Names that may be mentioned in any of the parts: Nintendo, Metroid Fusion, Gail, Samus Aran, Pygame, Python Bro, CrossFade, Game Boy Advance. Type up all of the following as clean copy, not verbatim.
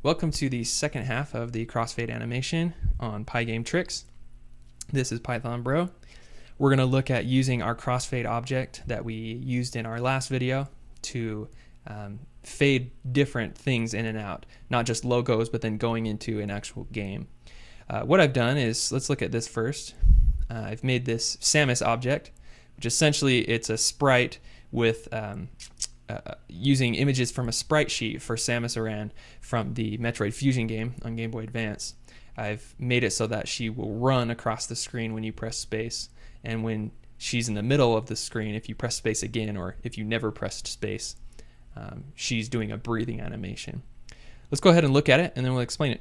Welcome to the second half of the CrossFade animation on Pygame tricks. This is Python Bro. We're going to look at using our CrossFade object that we used in our last video to fade different things in and out, not just logos, but then going into an actual game. What I've done is, let's look at this first. I've made this Samus object, which essentially it's a sprite with using images from a sprite sheet for Samus Aran from the Metroid Fusion game on Game Boy Advance. I've made it so that she will run across the screen when you press space, and when she's in the middle of the screen, if you press space again or if you never pressed space, she's doing a breathing animation. Let's go ahead and look at it and then we'll explain it.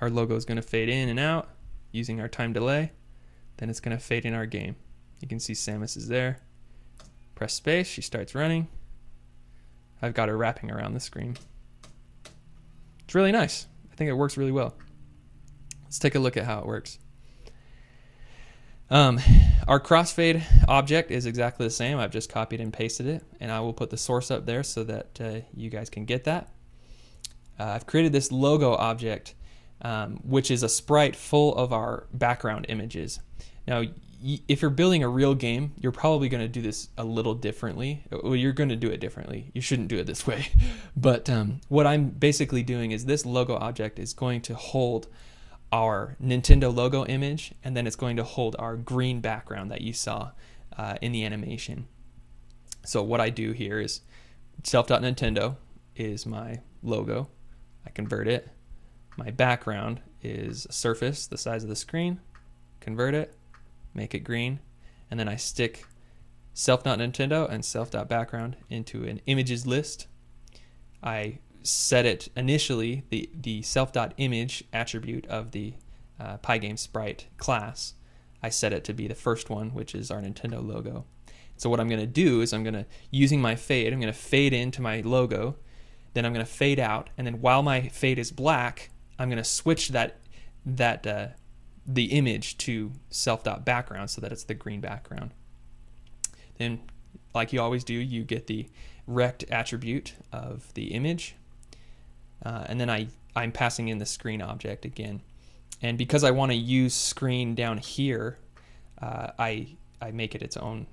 Our logo is going to fade in and out using our time delay, then it's going to fade in our game. You can see Samus is there. Press space, she starts running. I've got her wrapping around the screen. It's really nice. I think it works really well. Let's take a look at how it works. Our crossfade object is exactly the same. I've just copied and pasted it, and I will put the source up there so that you guys can get that. I've created this logo object, which is a sprite full of our background images. Now, if you're building a real game, you're probably going to do this a little differently. Well, you're going to do it differently. You shouldn't do it this way. But what I'm basically doing is this logo object is going to hold our Nintendo logo image, and then it's going to hold our green background that you saw in the animation. So what I do here is self.nintendo is my logo. I convert it. My background is a surface the size of the screen. Convert it, make it green, and then I stick self.nintendo and self.background into an images list. I set it initially, the self.image attribute of the Pygame sprite class, I set it to be the first one, which is our Nintendo logo. So what I'm going to do is using my fade, I'm going to fade into my logo, then I'm going to fade out, and then while my fade is black, I'm going to switch the image to self.background so that it's the green background. Then, like you always do, you get the rect attribute of the image, and then I'm passing in the screen object again. And because I want to use screen down here, I make it its own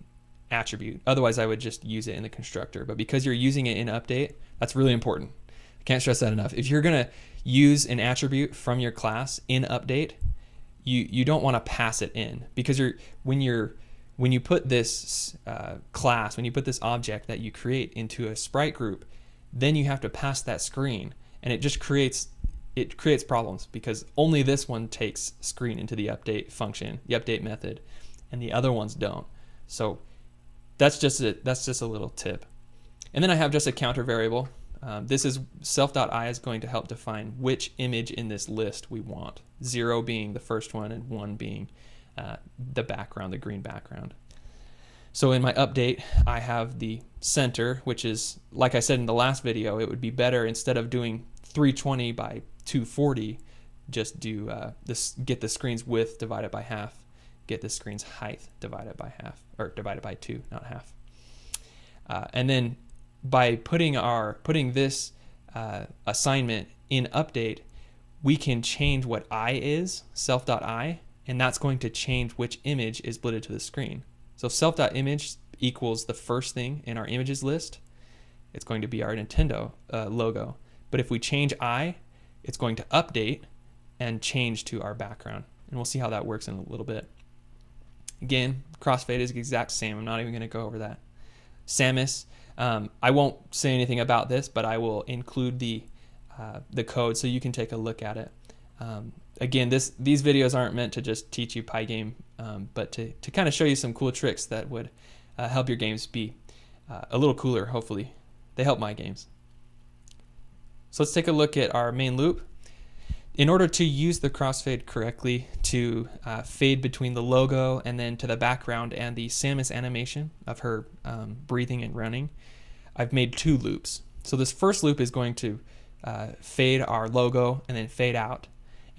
attribute. Otherwise, I would just use it in the constructor. But because you're using it in update, that's really important. I can't stress that enough. If you're going to use an attribute from your class in update, you don't want to pass it in, because when you put this class, when you put this object that you create into a sprite group, then you have to pass that screen, and it just creates problems, because only this one takes screen into the update function, the update method, and the other ones don't. So that's just a little tip. And then I have just a counter variable. This is self.i is going to help define which image in this list we want, 0 being the first one and 1 being the background, the green background. So in my update, I have the center, which is, like I said in the last video, it would be better, instead of doing 320 by 240, just do get the screen's width divided by half, get the screen's height divided by half, or divided by 2, not half. And then by putting this assignment in update, we can change what I is, self.i, and that's going to change which image is blitted to the screen. So self.image equals the first thing in our images list. It's going to be our Nintendo logo. But if we change I, it's going to update and change to our background. And we'll see how that works in a little bit. Again, CrossFade is the exact same. I'm not even going to go over that. Samus. I won't say anything about this, but I will include the code so you can take a look at it. Again, these videos aren't meant to just teach you Pygame, but to kind of show you some cool tricks that would help your games be a little cooler, hopefully. They help my games. So let's take a look at our main loop. In order to use the crossfade correctly to fade between the logo and then to the background and the Samus animation of her breathing and running, I've made two loops. So this first loop is going to fade our logo and then fade out,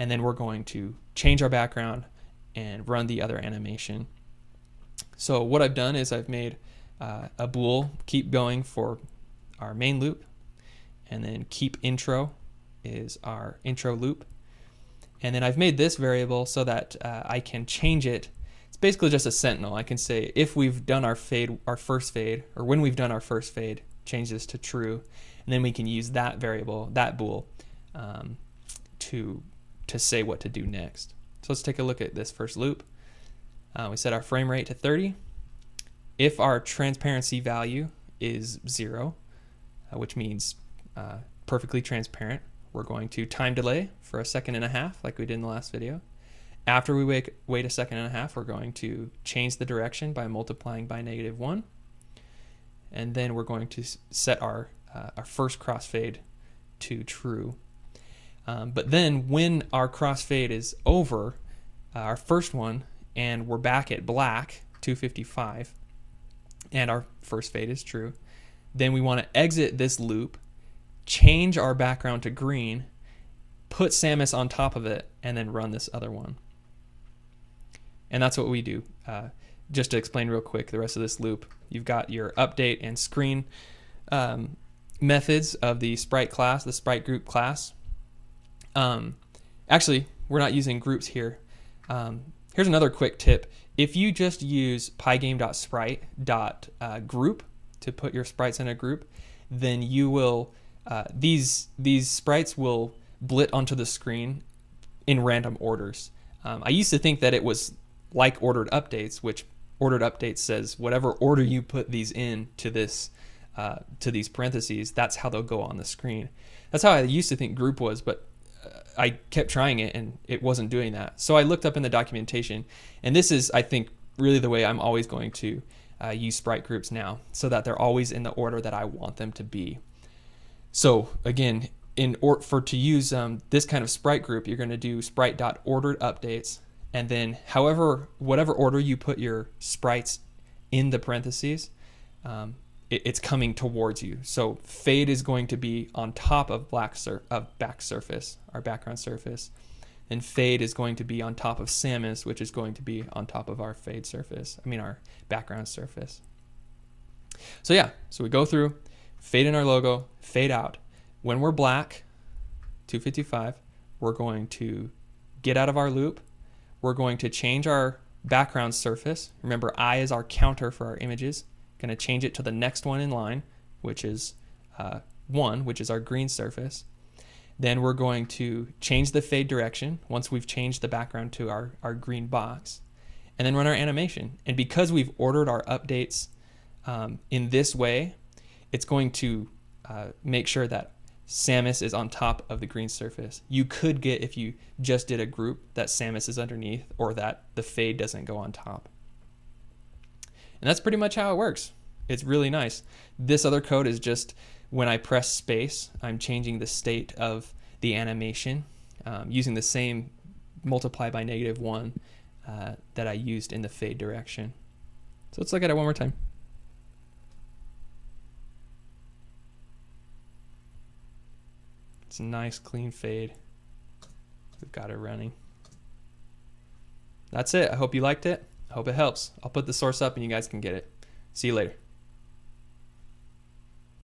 and then we're going to change our background and run the other animation. So what I've done is I've made a bool keep going for our main loop, and then keep intro is our intro loop. And then I've made this variable so that I can change it. It's basically just a sentinel. I can say if we've done our fade, our first fade, or when we've done our first fade, change this to true, and then we can use that variable, that bool, to say what to do next. So let's take a look at this first loop. We set our frame rate to 30. If our transparency value is 0, which means perfectly transparent, we're going to time delay for 1.5 seconds like we did in the last video. After we wait 1.5 seconds, we're going to change the direction by multiplying by -1. And then we're going to set our first crossfade to true. But then when our crossfade is over, our first one, and we're back at black, 255, and our first fade is true, then we want to exit this loop, change our background to green, put Samus on top of it, and then run this other one. And that's what we do. Just to explain real quick the rest of this loop, you've got your update and screen methods of the sprite class, the sprite group class. Actually, we're not using groups here. Here's another quick tip. If you just use pygame.sprite.group to put your sprites in a group, then you will these sprites will blit onto the screen in random orders. I used to think that it was like ordered updates, which ordered updates says whatever order you put these in to these parentheses, that's how they'll go on the screen. That's how I used to think group was, but I kept trying it and it wasn't doing that. So I looked up in the documentation, and this is, I think, really the way I'm always going to use sprite groups now, so that they're always in the order that I want them to be. So again, to use this kind of sprite group, you're going to do sprite.orderedUpdates, and then whatever order you put your sprites in the parentheses, it's coming towards you. So fade is going to be on top of back surface, our background surface, and fade is going to be on top of Samus, which is going to be on top of our fade surface, I mean our background surface. So yeah, so we go through, fade in our logo, fade out. When we're black, 255, we're going to get out of our loop. We're going to change our background surface. Remember, I is our counter for our images. Going to change it to the next one in line, which is 1, which is our green surface. Then we're going to change the fade direction once we've changed the background to our green box, and then run our animation. And because we've ordered our updates in this way, it's going to make sure that Samus is on top of the green surface. You could get, if you just did a group, that Samus is underneath, or that the fade doesn't go on top. And that's pretty much how it works. It's really nice. This other code is just when I press space, I'm changing the state of the animation using the same multiply by -1 that I used in the fade direction. So let's look at it one more time. It's a nice clean fade. We've got it running. That's it. I hope you liked it. Hope it helps. I'll put the source up and you guys can get it. See you later.